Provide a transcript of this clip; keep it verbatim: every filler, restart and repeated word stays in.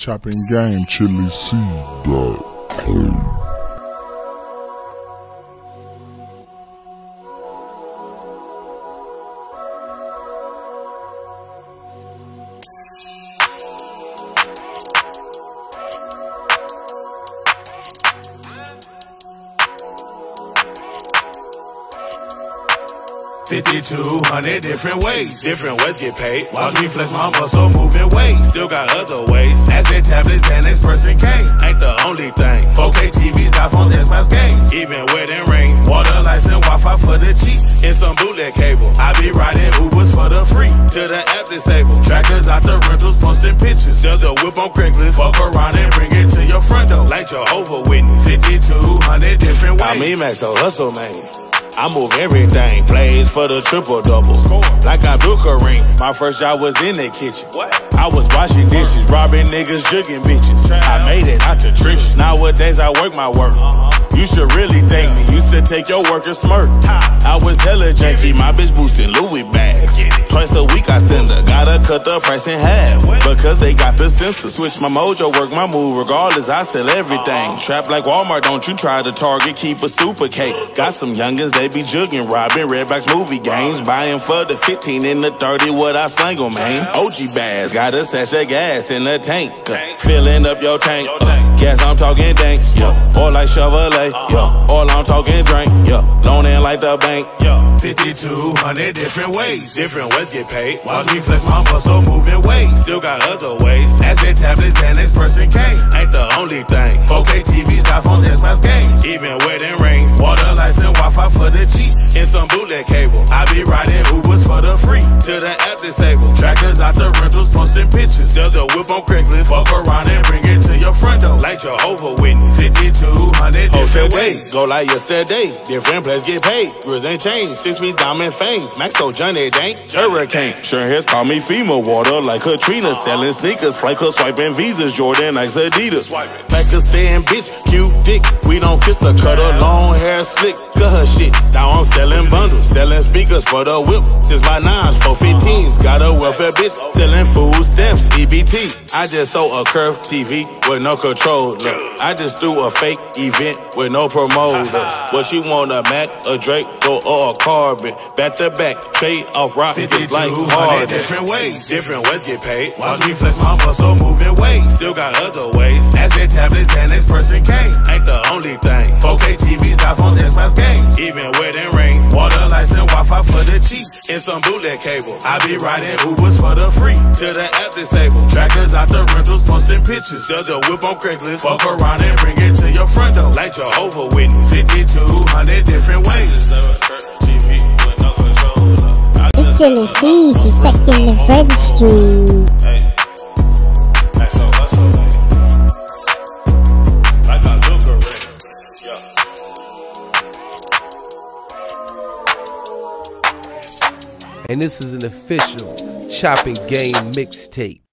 Chopping Game, Chili C. fifty-two hundred different ways, different ways get paid. Watch me flex my muscle, moving weight. Still got other ways, asset tablets and this person came. Ain't the only thing, four K T Vs, iPhones, Xbox games. Even wedding rings, water lights and Wi-Fi for the cheap. And some bootleg cable, I be riding Ubers for the free. To the app disabled, trackers out the rentals, posting pictures. Sell the whip on Craigslist, fuck around and bring it to your front door. Like Jehovah Witness, fifty-two hundred different ways. I mean, man, so hustle, man. I move everything, plays for the triple-double. Like I do Kareem, my first job was in the kitchen. What? I was washing dishes, robbing niggas, jugging bitches. I made it out the trenches, nowadays I work my work. You should really thank me, used to take your work and smirk. I was hella janky, my bitch boosting Louis bags. Twice a week I send her, gotta cut the price in half. Because they got the sensor, switch my mojo, work my move. Regardless, I sell everything. Trap like Walmart, don't you try to Target, keep a super cake. Got some youngins, they be jugging, robbing Redbox movie games. Buying for the fifteen and the thirty, what I single, man. O G bags, got a sachet gas in the tank. Filling up your tank, uh, gas, I'm talking tanks, yeah. Or like Chevrolet, yeah. All I'm talking drink, yeah. Loaning like the bank, yeah. fifty-two hundred different ways, different ways get paid. Watch me flex my muscle, moving weight. Still got other ways, asset tablets and this person came. Ain't the only thing, four K T Vs, iPhones, Xbox games. Even wedding rings, water lights and Wi-Fi for the cheap. And some bootleg cable, I be riding Ubers for the free. To the app disabled, trackers out the rentals, posting pictures. Sell the whip on Craigslist, fuck around and bring it to your front door. Like Jehovah Witness, fifty-two hundred different ways. Go like yesterday, different place get paid. Grizz ain't changed, six weeks Diamond Fangs. Maxo Johnny Dank, Hurricane. Sure hairs call me FEMA, water like Katrina. Selling sneakers, fly her swiping visas, Jordan, Ike's Adidas. Pakistan bitch, cute dick, we don't kiss her. Cut her long hair slick, cut her shit. Now I'm selling bundles, selling speakers for the whip. Since my nines, four fifteens, got a welfare bitch. Selling food stamps, E B T. I just sold a curved T V with no controller. I just do a fake event with no promoters. What you want, a Mac, a Drake, or a Carbon? Back to back, trade off rockets like Jordan. Different ways, different ways get paid. Watch me flex my muscle, moving weight. Still got other ways, asset tablets and this person came. Ain't the only thing, four K T Vs, iPhones, Xbox games. Even wedding rings, water lights and Wi-Fi for the cheap. And some bootleg cable, I be riding Ubers for the free. To the app disabled, trackers out the rentals, posting pictures. Sell the whip on Craigslist, fuck around and bring it to your front door. Like Jehovah Witness, fifty-two hundred different ways. It's in the sea, the second of registry. Hey, that's so hustle, man. Like I do correct, yeah. And this is an official Chopping Game mixtape.